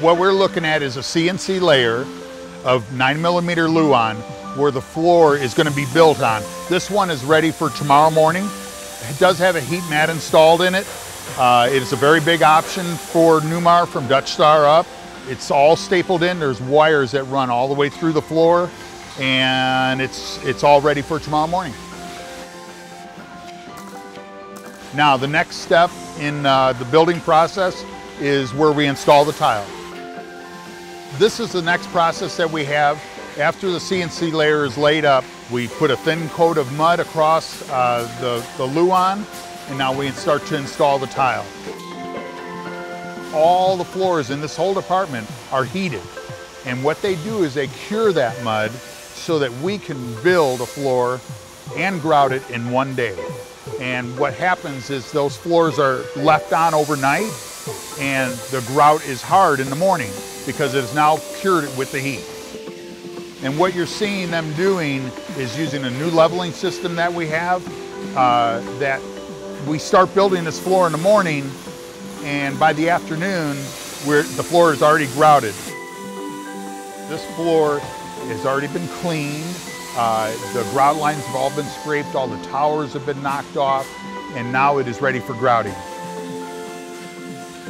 What we're looking at is a CNC layer of 9mm Luan where the floor is going to be built on. This one is ready for tomorrow morning. It does have a heat mat installed in it. It is a very big option for Newmar from Dutch Star up. It's all stapled in. There's wires that run all the way through the floor, and it's all ready for tomorrow morning. Now the next step in the building process is where we install the tile. This is the next process that we have. After the CNC layer is laid up, we put a thin coat of mud across the Luan, and now we start to install the tile. All the floors in this whole department are heated, and what they do is they cure that mud so that we can build a floor and grout it in one day. And what happens is those floors are left on overnight, and the grout is hard in the morning because it is now cured with the heat. And what you're seeing them doing is using a new leveling system that we have, that we start building this floor in the morning, and by the afternoon, the floor is already grouted. This floor has already been cleaned. The grout lines have all been scraped, all the towers have been knocked off, and now it is ready for grouting.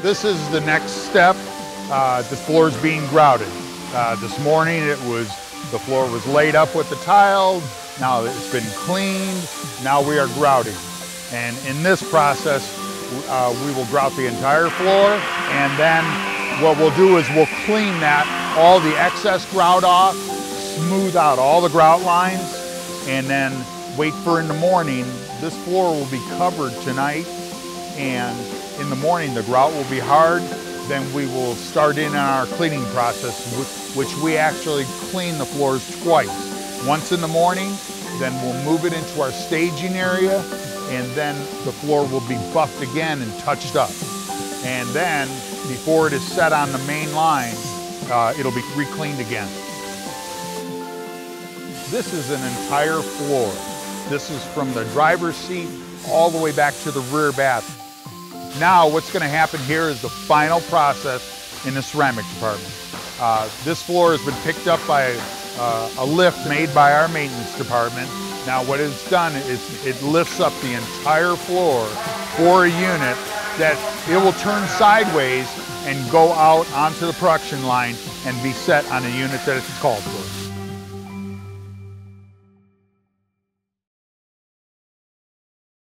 This is the next step. The floor is being grouted. This morning the floor was laid up with the tile, now it's been cleaned, now we are grouting. And in this process, we will grout the entire floor, and then what we'll do is we'll clean that, all the excess grout off, smooth out all the grout lines, and then wait for in the morning. This floor will be covered tonight, and in the morning the grout will be hard. Then we will start in on our cleaning process, which we actually clean the floors twice. Once in the morning, then we'll move it into our staging area, and then the floor will be buffed again and touched up. And then, before it is set on the main line, it'll be re-cleaned again. This is an entire floor. This is from the driver's seat all the way back to the rear bath. Now what's going to happen here is the final process in the ceramic department. This floor has been picked up by a lift made by our maintenance department. Now what it's done is it lifts up the entire floor for a unit that it will turn sideways and go out onto the production line and be set on a unit that it's called for.